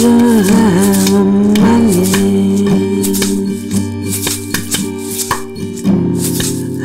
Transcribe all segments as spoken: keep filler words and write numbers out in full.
have a house. I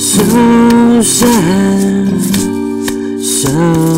So sad, so